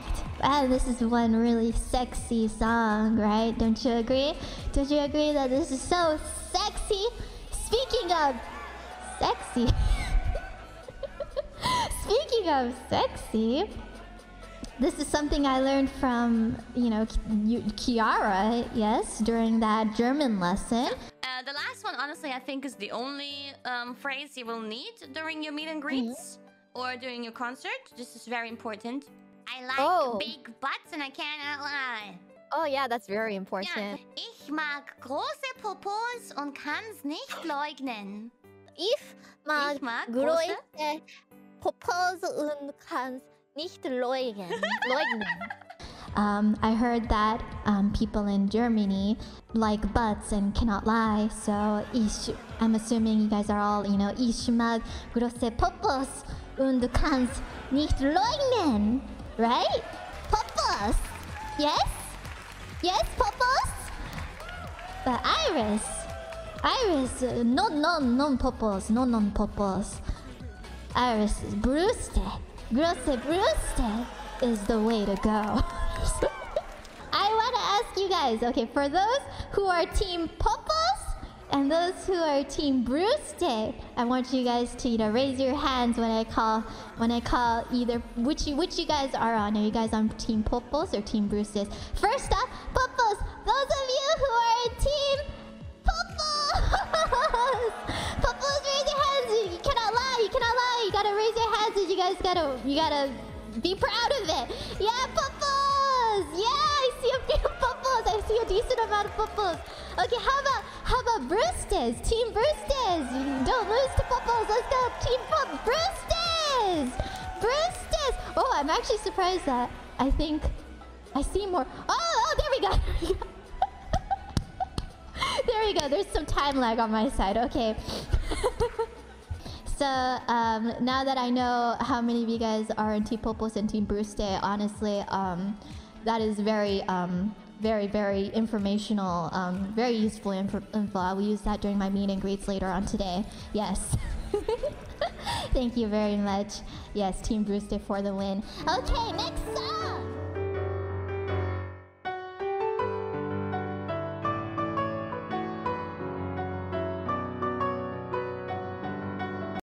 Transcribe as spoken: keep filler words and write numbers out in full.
Perfect. Wow, this is one really sexy song, right? Don't you agree? Don't you agree that this is so sexy? Speaking of sexy... Speaking of sexy... This is something I learned from, you know, Kiara, yes, during that German lesson. Uh, the last one, honestly, I think is the only um, phrase you will need during your meet and greets mm-hmm. or during your concert. This is very important. I like oh. big butts and I cannot lie. Oh yeah, that's very important. Yeah. Ich mag große Popos und kann's nicht leugnen. Ich mag, ich mag große Popos und kann's nicht leugnen. Um, I heard that um, people in Germany like butts and cannot lie, so ich, I'm assuming you guys are all, you know, ich mag große Popos und du kannst nicht leugnen, right? Popos, yes? Yes, Popos? But Iris, Iris, uh, no, no, no Popos, no, no Popos. Iris, Brüste. Grosse Brüste is the way to go. I want to ask you guys, okay, for those who are team Popos and those who are team Brüste, I want you guys to, you know, raise your hands when I call, when I call either, which you, which you guys are on. Are you guys on team Popos or team Brüstes? First up, Popos, those of you who are team Popos. Popos, raise your hands, you cannot lie, you cannot lie, you gotta raise your hands. You guys gotta, you gotta be proud of it. Yeah, Popos! Yeah, I see a few Popos. I see a decent amount of Popos. Okay, how about, how about Brüstes? Team Brüstes! Don't lose to Popos. Let's go, Team Pop Brüstes! Brüstes! Oh, I'm actually surprised that I think I see more. Oh, oh, there we go. There we go. There's some time lag on my side. Okay. So, um, now that I know how many of you guys are in Team Popos and Team Brüste, honestly, um, that is very, um, very, very informational, um, very useful info. I will use that during my meet and greets later on today. Yes. Thank you very much. Yes, Team Brüste for the win. Okay, next.